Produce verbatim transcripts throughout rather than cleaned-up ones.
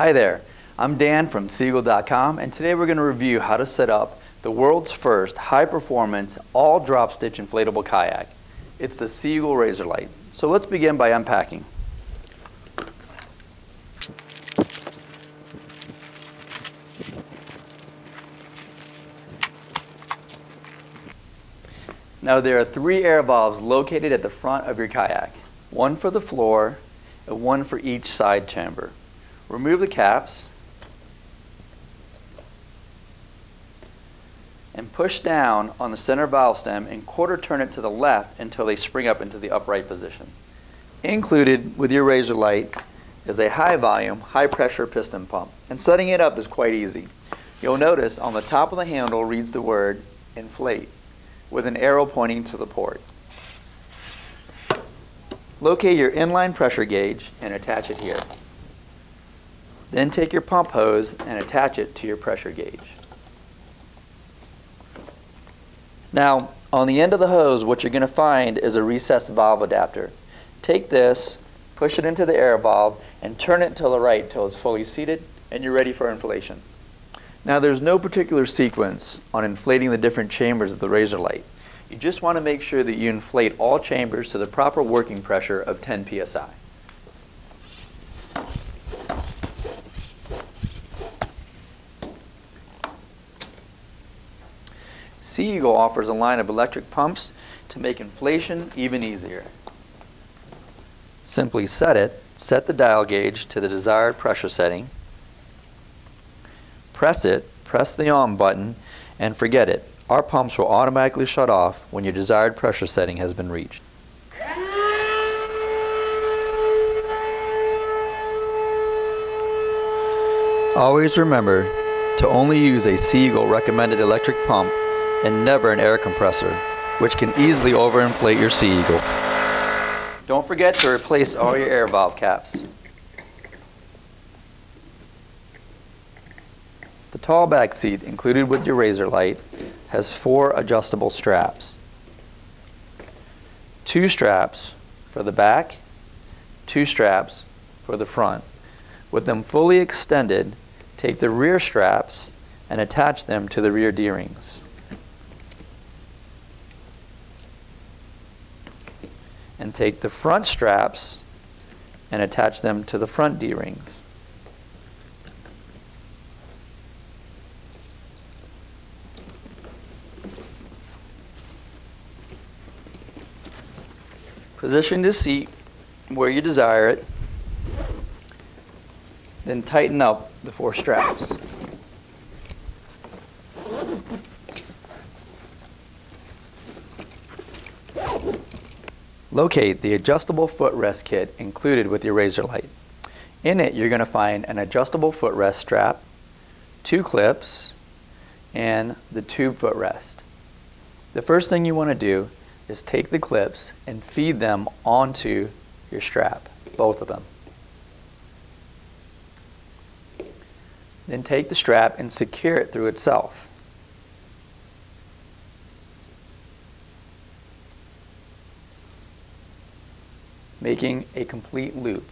Hi there, I'm Dan from Sea Eagle dot com, and today we're going to review how to set up the world's first high-performance all drop stitch inflatable kayak. It's the Sea Eagle RazorLite. So let's begin by unpacking. Now there are three air valves located at the front of your kayak, one for the floor and one for each side chamber. Remove the caps and push down on the center valve stem and quarter turn it to the left until they spring up into the upright position. Included with your RazorLite is a high volume, high pressure piston pump, and setting it up is quite easy. You'll notice on the top of the handle reads the word inflate with an arrow pointing to the port. Locate your inline pressure gauge and attach it here. Then take your pump hose and attach it to your pressure gauge. Now, on the end of the hose, what you're going to find is a recessed valve adapter. Take this, push it into the air valve, and turn it to the right till it's fully seated, and you're ready for inflation. Now, there's no particular sequence on inflating the different chambers of the RazorLite. You just want to make sure that you inflate all chambers to the proper working pressure of ten P S I. Sea Eagle offers a line of electric pumps to make inflation even easier. Simply set it, set the dial gauge to the desired pressure setting, press it, press the on button, and forget it. Our pumps will automatically shut off when your desired pressure setting has been reached. Always remember to only use a Sea Eagle recommended electric pump and never an air compressor, which can easily overinflate your Sea Eagle. Don't forget to replace all your air valve caps. The tall back seat included with your RazorLite has four adjustable straps. Two straps for the back, two straps for the front. With them fully extended, take the rear straps and attach them to the rear D-rings. And take the front straps and attach them to the front D-rings. Position the seat where you desire it, then tighten up the four straps. Locate the adjustable footrest kit included with your RazorLite. In it, you're going to find an adjustable footrest strap, two clips, and the tube footrest. The first thing you want to do is take the clips and feed them onto your strap, both of them. Then take the strap and secure it through itself. Making a complete loop.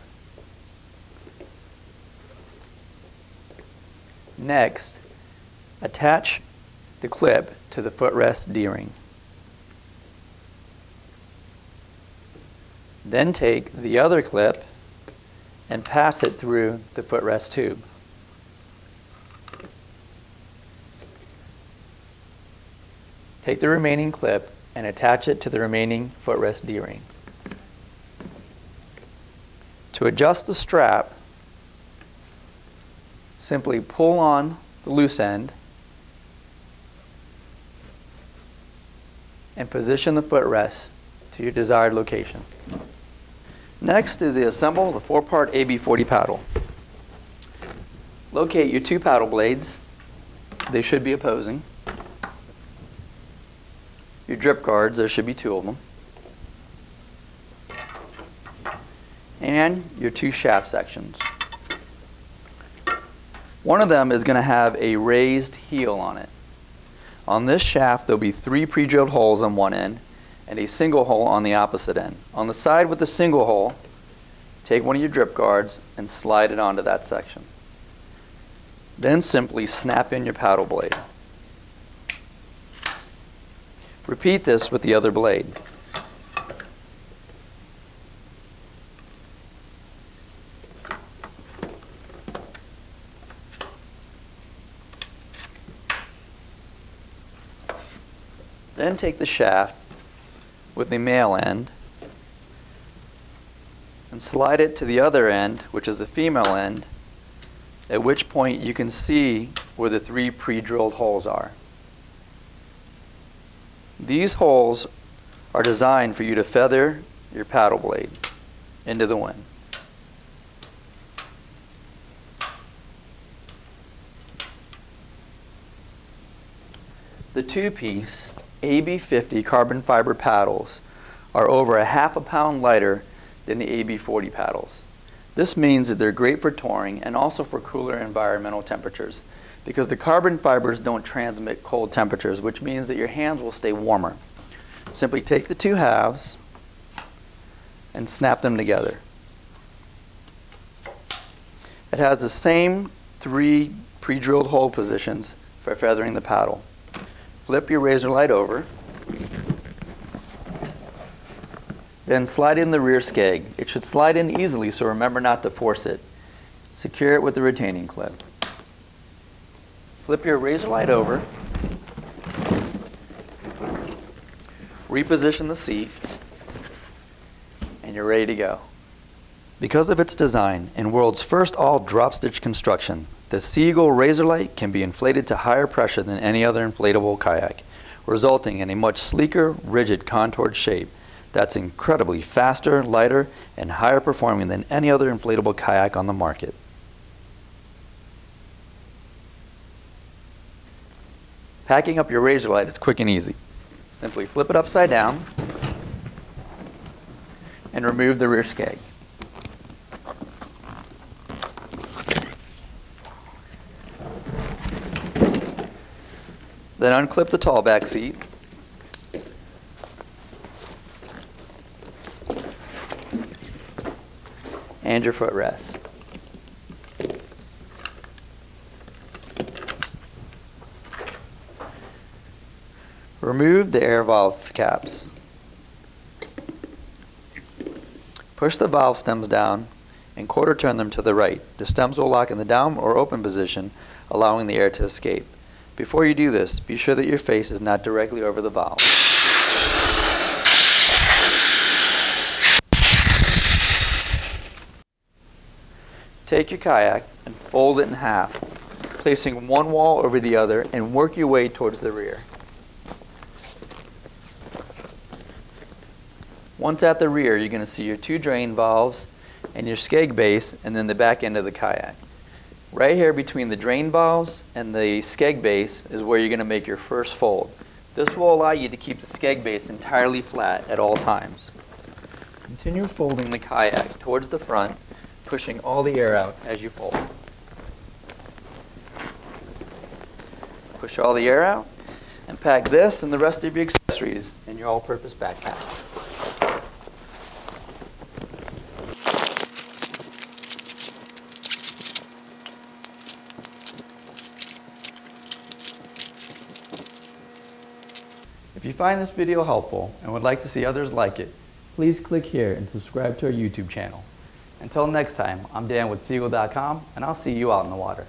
Next, attach the clip to the footrest D-ring. Then take the other clip and pass it through the footrest tube. Take the remaining clip and attach it to the remaining footrest D-ring. To adjust the strap, simply pull on the loose end and position the footrest to your desired location. Next is to assemble the four-part A B forty paddle. Locate your two paddle blades. They should be opposing. Your drip guards, there should be two of them. And your two shaft sections. One of them is going to have a raised heel on it. On this shaft, there'll be three pre-drilled holes on one end and a single hole on the opposite end. On the side with the single hole, take one of your drip guards and slide it onto that section. Then simply snap in your paddle blade. Repeat this with the other blade. Then take the shaft with the male end and slide it to the other end, which is the female end, at which point you can see where the three pre-drilled holes are. These holes are designed for you to feather your paddle blade into the wind. The two-piece A B fifty carbon fiber paddles are over a half a pound lighter than the A B forty paddles. This means that they're great for touring and also for cooler environmental temperatures, because the carbon fibers don't transmit cold temperatures, which means that your hands will stay warmer. Simply take the two halves and snap them together. It has the same three pre-drilled hole positions for feathering the paddle. Flip your RazorLite over, then slide in the rear skeg. It should slide in easily, so remember not to force it. Secure it with the retaining clip. Flip your RazorLite over, reposition the seat, and you're ready to go. Because of its design and world's first all drop stitch construction, the Sea Eagle RazorLite can be inflated to higher pressure than any other inflatable kayak, resulting in a much sleeker, rigid, contoured shape that's incredibly faster, lighter, and higher performing than any other inflatable kayak on the market. Packing up your RazorLite is quick and easy. Simply flip it upside down and remove the rear skeg. Then unclip the tallback seat and your footrest. Remove the air valve caps. Push the valve stems down and quarter turn them to the right. The stems will lock in the down or open position, allowing the air to escape. Before you do this, be sure that your face is not directly over the valve. Take your kayak and fold it in half, placing one wall over the other, and work your way towards the rear. Once at the rear, you're going to see your two drain valves and your skeg base, and then the back end of the kayak. Right here between the drain valves and the skeg base is where you're going to make your first fold. This will allow you to keep the skeg base entirely flat at all times. Continue folding the kayak towards the front, pushing all the air out as you fold. Push all the air out, and pack this and the rest of your accessories in your all-purpose backpack. If you find this video helpful and would like to see others like it, please click here and subscribe to our YouTube channel. Until next time, I'm Dan with Sea Eagle dot com, and I'll see you out in the water.